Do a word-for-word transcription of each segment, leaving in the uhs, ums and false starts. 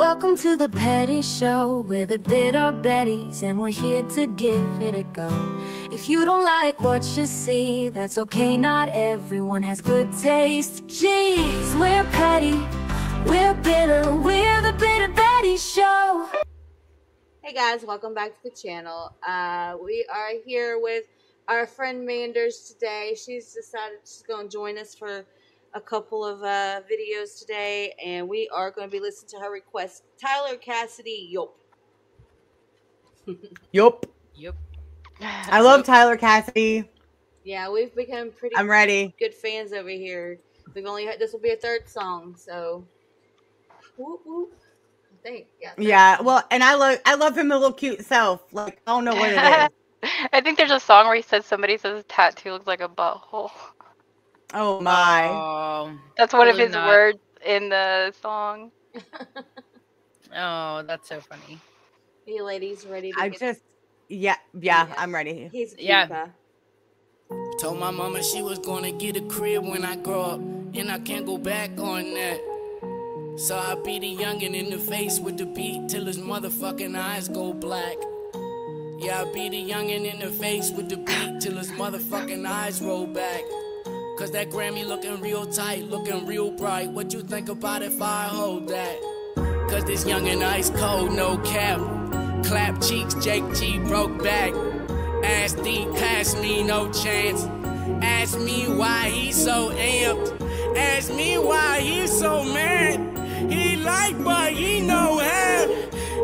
Welcome to the Petty Show. We're the Bitter Betties, and we're here to give it a go. If you don't like what you see, that's okay, not everyone has good taste. Jeez, we're petty, we're bitter, we're the Bitter Betty Show. Hey guys, welcome back to the channel. Uh, we are here with our friend Manders today. She's decided she's going to join us for a couple of uh, videos today, and we are going to be listening to her request. Tyler Cassidy, yup. yup. Yup. I love Tyler Cassidy. Yeah, we've become pretty I'm ready. good fans over here. We've only had, this will be a third song, so. Whoop, whoop. I think. Yeah, yeah, well, and I love I love him, the little cute self. Like, I don't know what it is. I think there's a song where he says somebody says a tattoo looks like a butthole. Oh my! Oh, that's one really of his not. words in the song. Oh, that's so funny. Are you ladies ready? To I get just, yeah, yeah, yeah, I'm ready. He's yeah. Cuba. Told my mama she was gonna get a crib when I grow up, and I can't go back on that. So I beat the youngin' in the face with the beat till his motherfucking eyes go black. Yeah, I beat the youngin' in the face with the beat till his motherfucking eyes roll back. Cause that Grammy looking real tight, looking real bright. What you think about if I hold that? Cause this young and ice cold, no cap. Clap cheeks, Jake G broke back. Ass D pass me, no chance. Ask me why he so amped. Ask me why he so mad. He like, but he no ham.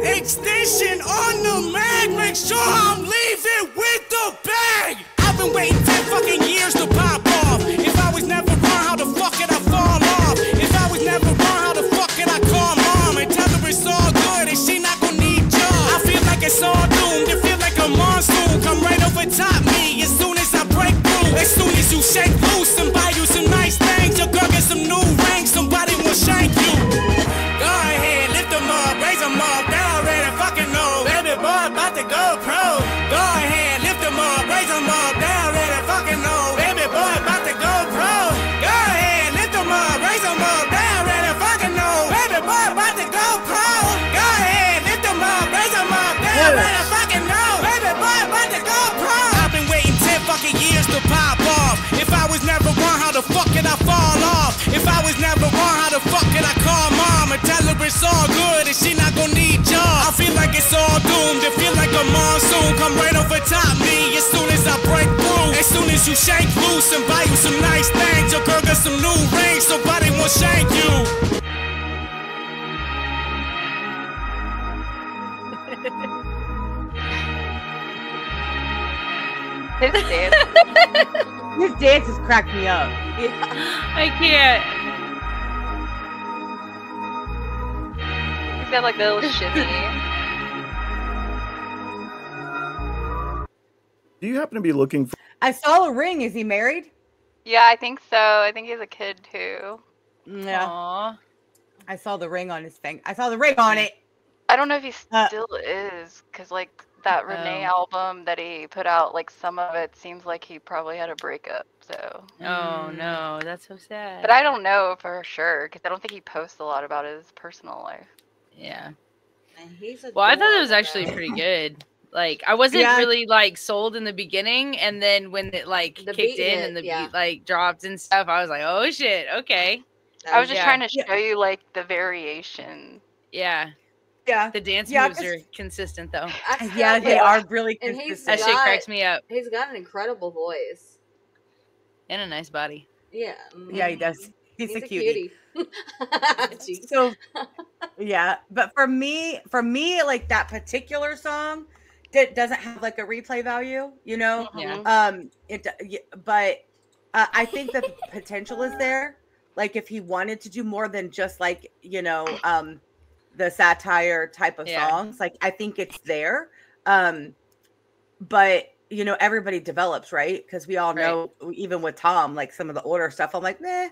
Extension on the mag, make sure I'm leaving with the bag. I've been waiting ten fucking years to pop off. If I was never wrong, how the fuck did I fall off? If I was never wrong, how the fuck did I call mom and tell her it's all good and she not gon' need job? I feel like it's all doomed. It feel like a monsoon come right over top me as soon as I break through. As soon as you shake loose and buy you some nice things, your girl get some new rings, somebody will shank you. Go ahead, lift them up, raise them up, they already fucking know. Baby boy about to go pro. Go ahead. If I was never wrong, how the fuck could I call mom and tell her it's all good and she not gon' need y'all? I feel like it's all doomed, it feel like a monsoon come right over top me as soon as I break through. As soon as you shake loose and buy you some nice things, your girl got some new rings, somebody will shank you. This dance. This dance has cracked me up. Yeah. I can't. He's got like the little shimmy. Do you happen to be looking for? I saw a ring. Is he married? Yeah, I think so. I think he has a kid too. Yeah. Aww. I saw the ring on his thing. I saw the ring on it. I don't know if he still uh, is, because like that Renee oh. album that he put out, like some of it seems like he probably had a breakup. So. Oh no, that's so sad. But I don't know for sure because I don't think he posts a lot about his personal life. Yeah. And he's well, I thought it was actually pretty good. Like I wasn't yeah. really like sold in the beginning, and then when it like the kicked in hit, and the yeah. beat like dropped and stuff, I was like, oh shit, okay. Um, I was just yeah. trying to show yeah. you like the variation. Yeah. Yeah, the dance yeah, moves are consistent though. I, yeah, they are really consistent. That got, shit cracks me up. He's got an incredible voice and a nice body. Yeah, yeah, he does. He's, he's a, a cutie. cutie. So, yeah, but for me, for me, like that particular song, that doesn't have like a replay value, you know. Yeah. Um, it, but uh, I think that the potential is there. Like, if he wanted to do more than just like you know, um. the satire type of yeah. songs. Like, I think it's there. Um, but, you know, everybody develops, right? Because we all right. know, even with Tom, like some of the older stuff, I'm like, nah.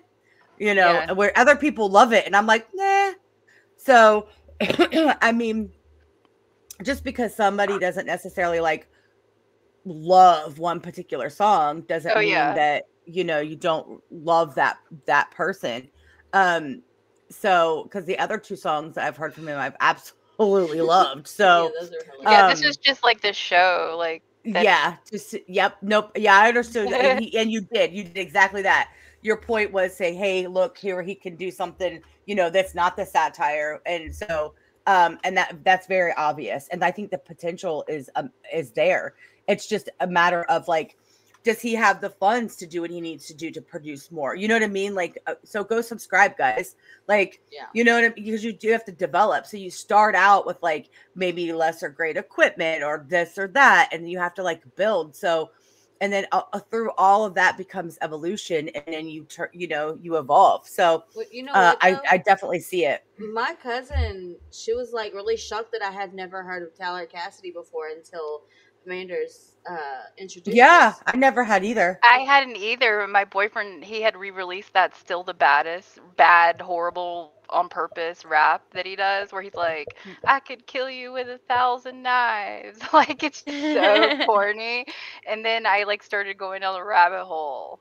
You know, yeah. where other people love it. And I'm like, nah. So, I mean, just because somebody doesn't necessarily, like, love one particular song doesn't oh, mean yeah. that, you know, you don't love that that person. Um, So, because the other two songs I've heard from him, I've absolutely loved. So, yeah, those are yeah um, this was just like this show, like that yeah, just yep, nope, yeah, I understood, and, he, and you did, you did exactly that. Your point was say, hey, look here, he can do something, you know, that's not the satire, and so, um, and that that's very obvious, and I think the potential is um, is there. It's just a matter of like, does he have the funds to do what he needs to do to produce more? You know what I mean? Like, uh, so go subscribe, guys. Like, yeah. you know what I mean? Because you do have to develop. So you start out with like maybe lesser grade equipment or this or that, and you have to like build. So, and then uh, through all of that becomes evolution, and then you turn, you know, you evolve. So, well, you know, uh, what, I, I definitely see it. My cousin, she was like really shocked that I had never heard of Tyler Cassidy before until Manders uh introduced yeah us. I never had either. I hadn't either. My boyfriend, he had re-released that Still the Baddest bad horrible on purpose rap that he does where he's like, I could kill you with a thousand knives. Like, it's so corny. And then I like started going down the rabbit hole.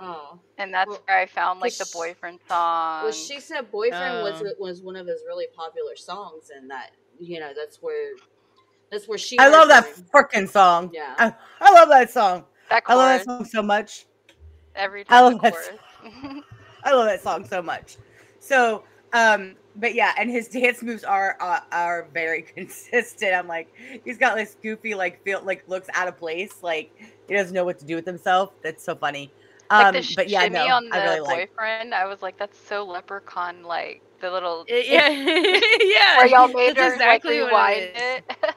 Oh, and that's well, where I found like the boyfriend song. Well, she said boyfriend um, was was one of his really popular songs, and that, you know, that's where That's where she. I love that freaking song. Yeah, I, I love that song. That I love that song so much. Every time. I love that. I love that song so much. So, um, but yeah, and his dance moves are are, are very consistent. I'm like, he's got this goofy, like feel, like looks out of place, like he doesn't know what to do with himself. That's so funny. Um, like the but yeah, no, on the I really boyfriend, like. I was like, that's so Leprechaun, like the little it, yeah, yeah. Where y'all made her exactly like, rewind it. it.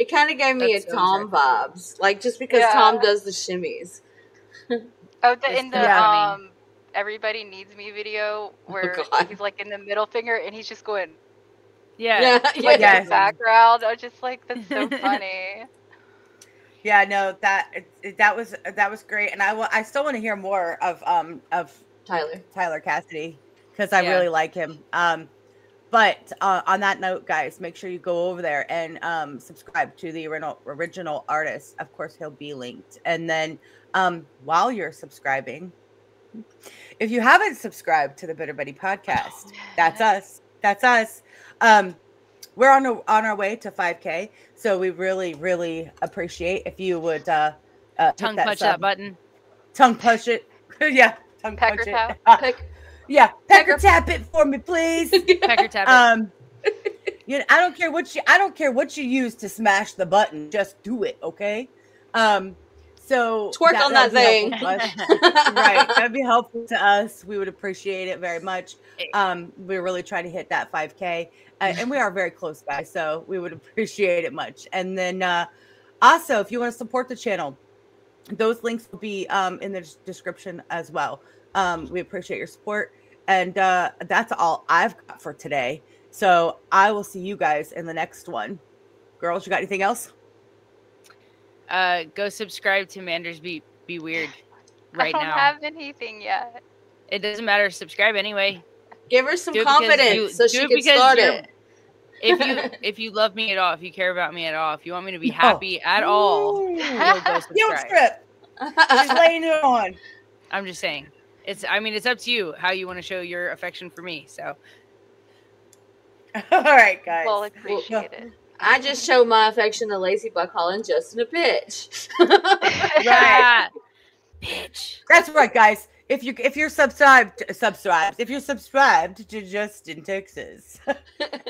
It kind of gave me that's a so Tom exactly. vibes, like just because yeah. Tom does the shimmies. Oh, the, in the yeah. um, Everybody Needs Me video where oh, he's like in the middle finger and he's just going, yeah, yeah, like yeah. in the background. I was just like, that's so funny. Yeah, no, that that was that was great, and I will. I still want to hear more of um of Tyler Tyler Cassidy because I yeah. really like him. Um. But uh, on that note, guys, make sure you go over there and um, subscribe to the original, original artist. Of course, he'll be linked. And then um, while you're subscribing, if you haven't subscribed to the Bitter Betty Podcast, oh, that's us. That's us. Um, we're on, a, on our way to five K. So we really, really appreciate if you would. Uh, uh, tongue that punch sub. that button. Tongue push it. yeah. Tongue Pecker punch out. it. Yeah, pecker peck tap it for me, please. Pecker tap it. Um, you know, I don't care what you I don't care what you use to smash the button. Just do it, okay? Um, so twerk that, on that thing, right? That'd be helpful to us. We would appreciate it very much. Um, we're really trying to hit that five K, uh, and we are very close by, so we would appreciate it much. And then uh, also, if you want to support the channel, those links will be um, in the description as well. Um, we appreciate your support. And uh, that's all I've got for today. So I will see you guys in the next one. Girls, you got anything else? Uh, go subscribe to Manders Be Be Weird right now. I don't now. have anything yet. It doesn't matter. Subscribe anyway. Give her some confidence you, so she can start it. If you if you love me at all, if you care about me at all, if you want me to be no. happy at all, you'll go subscribe. She's laying it on. I'm just saying. It's, I mean, it's up to you how you want to show your affection for me. So, all right, guys. Well, appreciate well, it. I just showed my affection to Lacey by calling Justin a bitch. Right, bitch. That's right, guys. If you if you're subscribed, subscribed. If you're subscribed to Justin Tyx,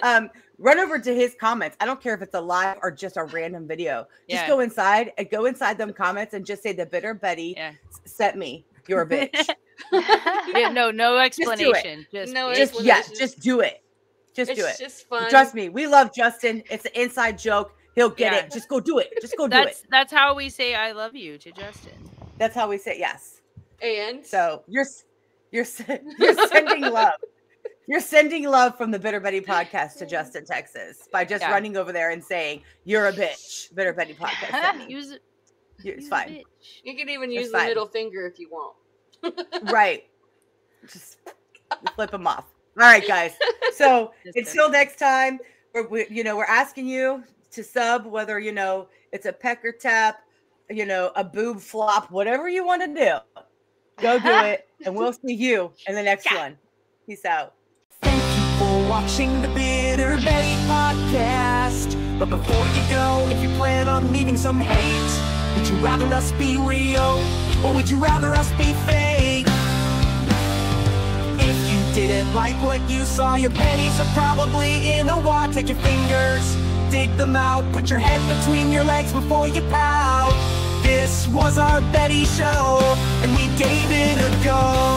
um, run over to his comments. I don't care if it's a live or just a random video. Yeah. Just go inside and go inside them comments and just say the Bitter Betty yeah. sent me. You're a bitch. yeah, no, no explanation. Just, just no just, explanation. Yeah, just do it. Just it's do it. Just fun. Trust me, we love Justin. It's an inside joke. He'll get yeah. it. Just go do it. Just go do that's, it. That's how we say I love you to Justin. That's how we say yes. And so you're you're you're sending love. You're sending love from the Bitter Betty Podcast to Justin Tyx by just yeah. running over there and saying you're a bitch. Bitter Betty Podcast. Use it. It's you fine. You can even it's use fine. the middle finger if you want. Right. Just flip them off. All right, guys. So Just until kidding. next time, we're, we, you know, we're asking you to sub, whether, you know, it's a pecker tap, you know, a boob flop, whatever you want to do, go do it. And we'll see you in the next yeah. one. Peace out. You're watching the Bitter Betty Podcast. But before you go, if you plan on leaving some hate, would you rather us be real, or would you rather us be fake? If you didn't like what you saw, your pennies are probably in the wad. Take your fingers, dig them out, put your head between your legs before you pout. This was our Betty show, and we gave it a go.